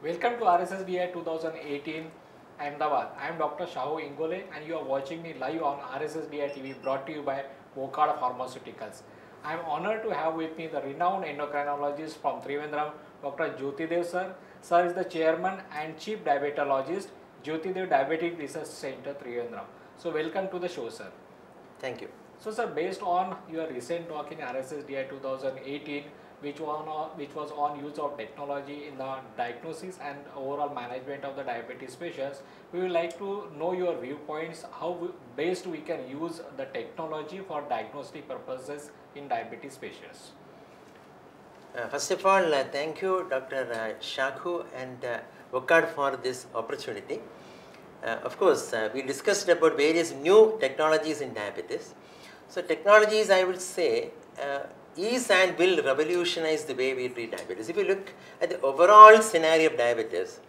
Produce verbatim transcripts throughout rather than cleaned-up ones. Welcome to R S S D I twenty eighteen Ahmedabad. I am Doctor Shahu Ingole and you are watching me live on R S S D I T V, brought to you by Wockhardt Pharmaceuticals. I am honored to have with me the renowned endocrinologist from Trivandrum, Doctor Jyotidev sir. Sir is the chairman and chief diabetologist, Jyotidev Diabetic Research Center, Trivandrum. So welcome to the show, sir. Thank you. So sir, based on your recent talk in R S S D I twenty eighteen, which was, which was on use of technology in the diagnosis and overall management of the diabetes patients, we would like to know your viewpoints, how we, best we can use the technology for diagnostic purposes in diabetes patients. Uh, first of all, uh, thank you Doctor Uh, Shahu and uh, Wockhardt for this opportunity. Uh, of course, uh, we discussed about various new technologies in diabetes. So technologies, I would say, uh, is and will revolutionize the way we treat diabetes. If you look at the overall scenario of diabetes,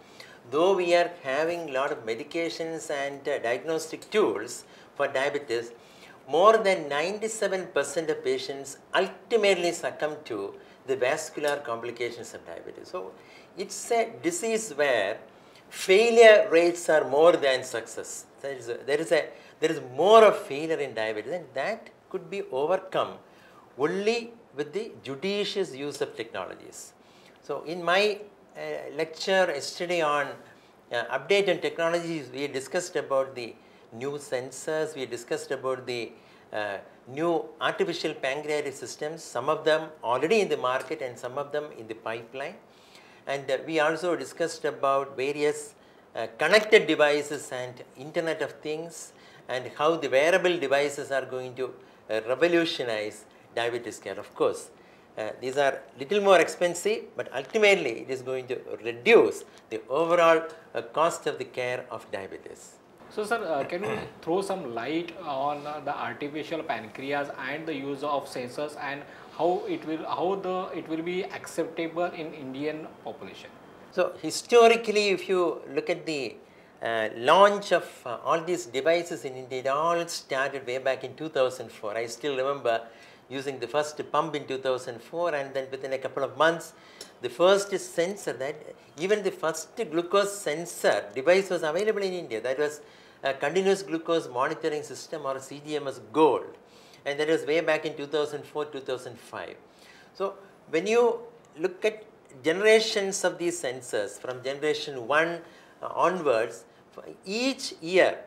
though we are having a lot of medications and uh, diagnostic tools for diabetes, more than ninety-seven percent of patients ultimately succumb to the vascular complications of diabetes. So it's a disease where failure rates are more than success. There is, a, there is, a, there is more of failure in diabetes, and that could be overcome only with the judicious use of technologies. So in my uh, lecture yesterday on uh, update on technologies, we discussed about the new sensors, we discussed about the uh, new artificial pancreatic systems, some of them already in the market and some of them in the pipeline. And uh, we also discussed about various uh, connected devices and Internet of Things and how the wearable devices are going to uh, revolutionize diabetes care. Of course, uh, these are little more expensive, but ultimately it is going to reduce the overall uh, cost of the care of diabetes. So sir, uh, can you throw some light on uh, the artificial pancreas and the use of sensors and how it will, how the, it will be acceptable in Indian population? So historically, if you look at the uh, launch of uh, all these devices in India, it all started way back in two thousand four. I still remember using the first pump in two thousand four, and then within a couple of months, the first sensor, that even the first glucose sensor device was available in India. That was a continuous glucose monitoring system, or C G M S Gold, and that was way back in two thousand four, two thousand five. So when you look at generations of these sensors from generation one onwards, for each year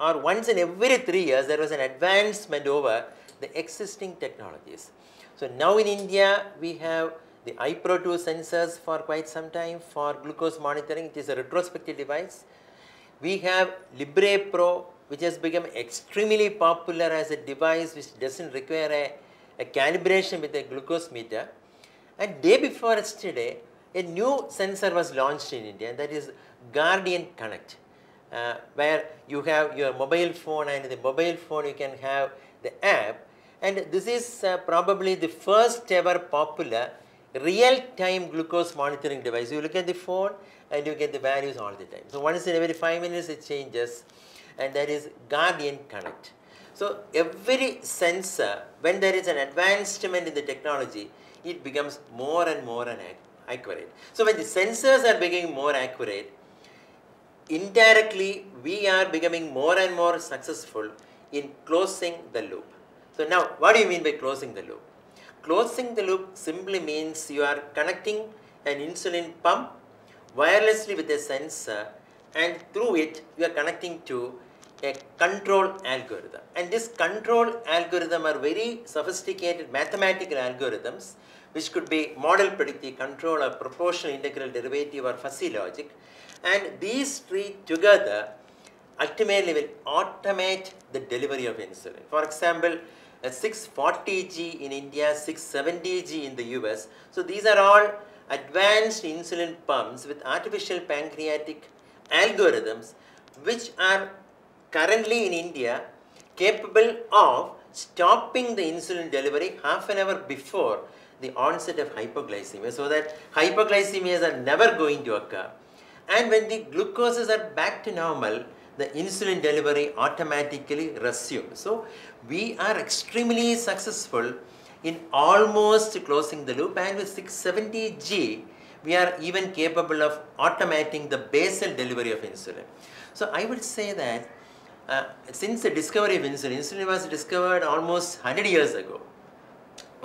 or once in every three years there was an advancement over the existing technologies. So now in India we have the i pro two sensors for quite some time for glucose monitoring, it is a retrospective device. We have Libre Pro, which has become extremely popular as a device which doesn't require a, a calibration with a glucose meter. And day before yesterday, a new sensor was launched in India, and that is Guardian Connect, uh, where you have your mobile phone, and in the mobile phone you can have the app, and this is uh, probably the first ever popular real-time glucose monitoring device. You look at the phone and you get the values all the time. So once in every five minutes it changes, and that is Guardian Connect. So every sensor, when there is an advancement in the technology, it becomes more and more accurate. So when the sensors are becoming more accurate, indirectly we are becoming more and more successful in closing the loop. So now, what do you mean by closing the loop? Closing the loop simply means you are connecting an insulin pump wirelessly with a sensor, and through it you are connecting to a control algorithm. And this control algorithm are very sophisticated mathematical algorithms which could be model predictive control or proportional integral derivative or fuzzy logic, and these three together ultimately will automate the delivery of insulin. For example, a six forty G in India, six seventy G in the U S. So these are all advanced insulin pumps with artificial pancreatic algorithms which are currently in India capable of stopping the insulin delivery half an hour before the onset of hypoglycemia, so that hypoglycemias are never going to occur. And when the glucoses are back to normal, the insulin delivery automatically resumes. So we are extremely successful in almost closing the loop, and with six seventy G we are even capable of automating the basal delivery of insulin. So I would say that uh, since the discovery of insulin, insulin was discovered almost one hundred years ago.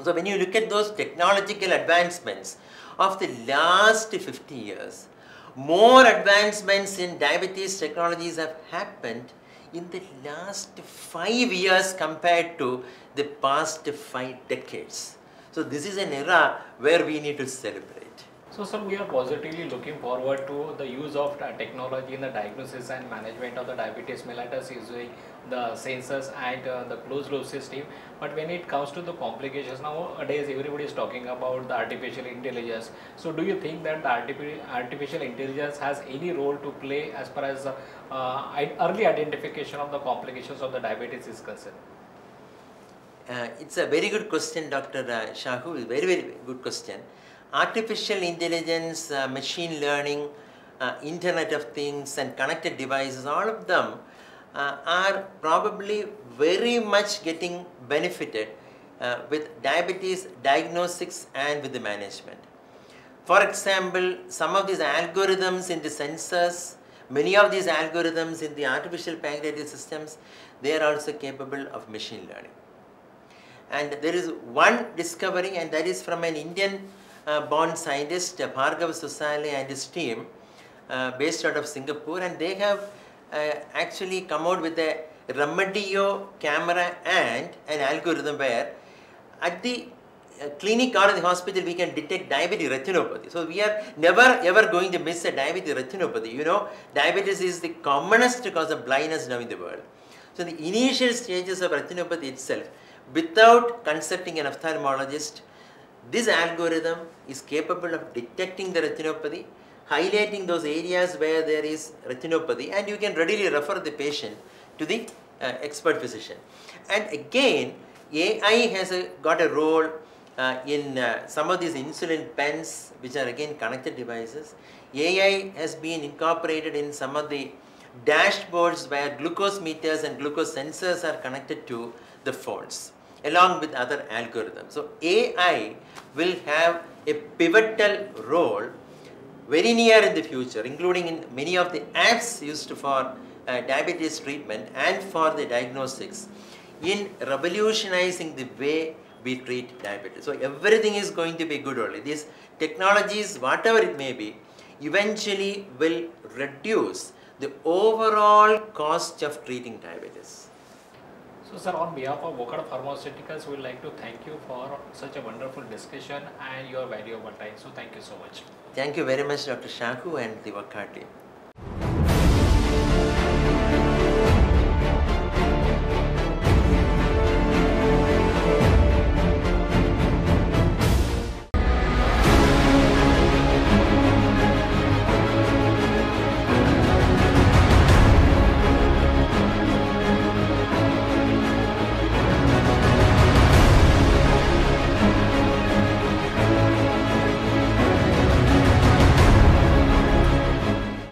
So when you look at those technological advancements of the last fifty years, more advancements in diabetes technologies have happened in the last five years compared to the past five decades. So this is an era where we need to celebrate. So sir, we are positively looking forward to the use of technology in the diagnosis and management of the diabetes mellitus using the sensors and uh, the closed loop system. But when it comes to the complications, nowadays everybody is talking about the artificial intelligence. So do you think that the artificial intelligence has any role to play as far as uh, uh, early identification of the complications of the diabetes is concerned? Uh, it's a very good question, Doctor Shahu, very, very good question. Artificial intelligence, uh, machine learning, uh, Internet of Things and connected devices, all of them uh, are probably very much getting benefited uh, with diabetes diagnostics and with the management. For example, some of these algorithms in the sensors, many of these algorithms in the artificial pancreatic systems, they are also capable of machine learning. And there is one discovery, and that is from an Indian Uh, born scientist uh, Bhargava Sosale and his team uh, based out of Singapore, and they have uh, actually come out with a Remedio camera and an algorithm where at the uh, clinic or in the hospital we can detect diabetic retinopathy. So we are never ever going to miss a diabetic retinopathy. You know, diabetes is the commonest cause of blindness now in the world. So the initial stages of retinopathy itself, without consulting an ophthalmologist, this algorithm is capable of detecting the retinopathy, highlighting those areas where there is retinopathy, and you can readily refer the patient to the uh, expert physician. And again, A I has a, got a role uh, in uh, some of these insulin pens, which are again connected devices. A I has been incorporated in some of the dashboards where glucose meters and glucose sensors are connected to the phones, along with other algorithms. So A I will have a pivotal role very near in the future, including in many of the apps used for uh, diabetes treatment and for the diagnostics, in revolutionizing the way we treat diabetes. So everything is going to be good only. These technologies, whatever it may be, eventually will reduce the overall cost of treating diabetes. So sir, on behalf of Wockhardt Pharmaceuticals, we would like to thank you for such a wonderful discussion and your valuable time. So thank you so much. Thank you very much, Doctor Shahu and the Wockhardt team.